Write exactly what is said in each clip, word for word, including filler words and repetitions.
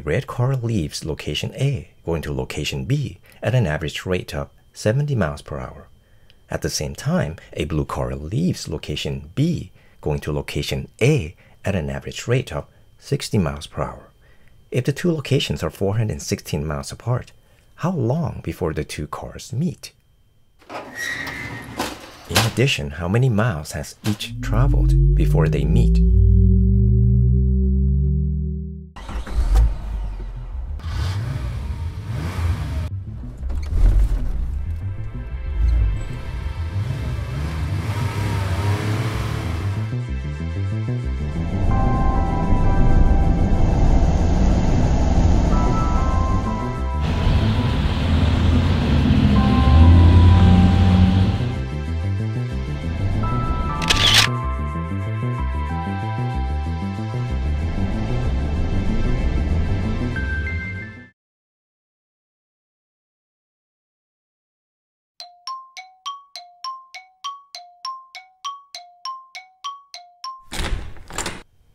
a red car leaves location A going to location B at an average rate of seventy miles per hour. At the same time, a blue car leaves location B going to location A at an average rate of sixty miles per hour. If the two locations are four hundred sixteen miles apart, how long before the two cars meet? In addition, how many miles has each traveled before they meet?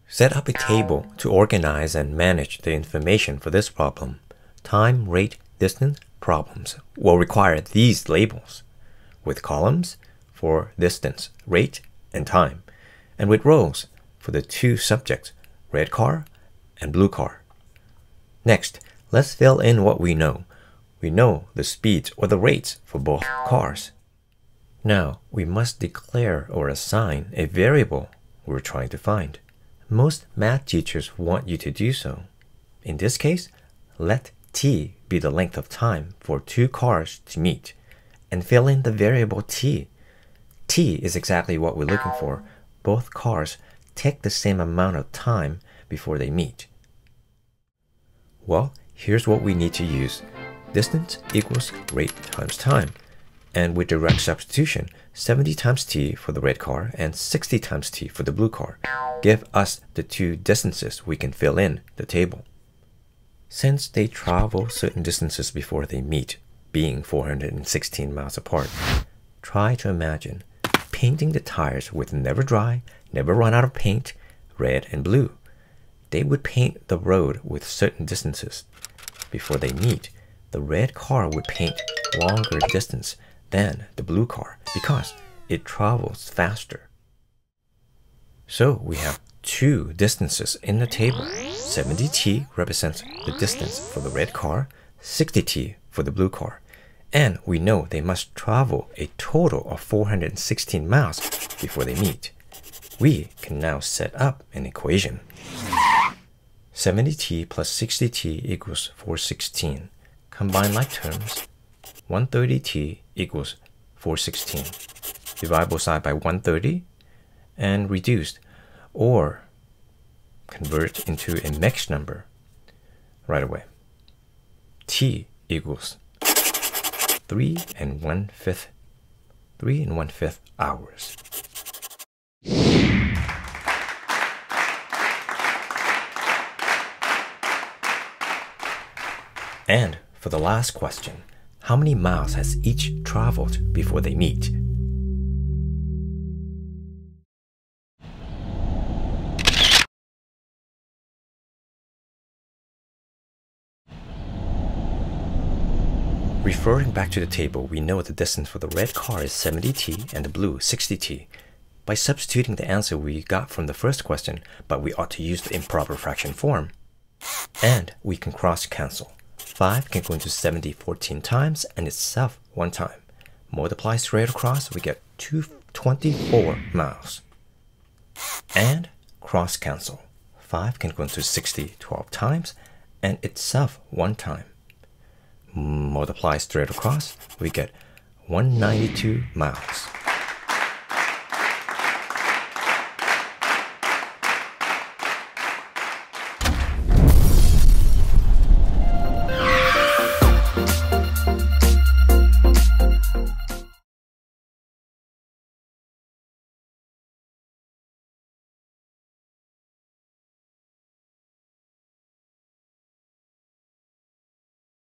Set up a table to organize and manage the information for this problem. Time, rate, distance problems will require these labels, with columns for distance, rate, and time, and with rows for the two subjects, red car and blue car. Next, let's fill in what we know. We know the speeds or the rates for both cars. Now, we must declare or assign a variable we're trying to find. Most math teachers want you to do so. In this case, let t be the length of time for two cars to meet, and fill in the variable t. t is exactly what we're looking for. Both cars take the same amount of time before they meet. Well, here's what we need to use. Distance equals rate times time. And with direct substitution, seventy times t for the red car and sixty times t for the blue car. Give us the two distances we can fill in the table. Since they travel certain distances before they meet, being four hundred sixteen miles apart, try to imagine painting the tires with never dry, never run out of paint, red and blue. They would paint the road with certain distances. Before they meet, the red car would paint longer distance than the blue car because it travels faster. So we have two distances in the table. seventy t represents the distance for the red car, sixty t for the blue car, and we know they must travel a total of four hundred sixteen miles before they meet. We can now set up an equation. seventy t plus sixty t equals four hundred sixteen. Combine like terms. one hundred thirty t equals four hundred sixteen. Divide both sides by one hundred thirty and reduce or convert into a mixed number right away. T equals three and one fifth, three and one fifth hours. And for the last question, how many miles has each traveled before they meet? Referring back to the table, we know the distance for the red car is seventy t and the blue sixty t. By substituting the answer we got from the first question, but we ought to use the improper fraction form. And we can cross-cancel. five can go into seventy fourteen times and itself one time. Multiply straight across, we get two hundred twenty-four miles. And cross cancel. five can go into sixty twelve times and itself one time. Multiply straight across, we get one hundred ninety-two miles.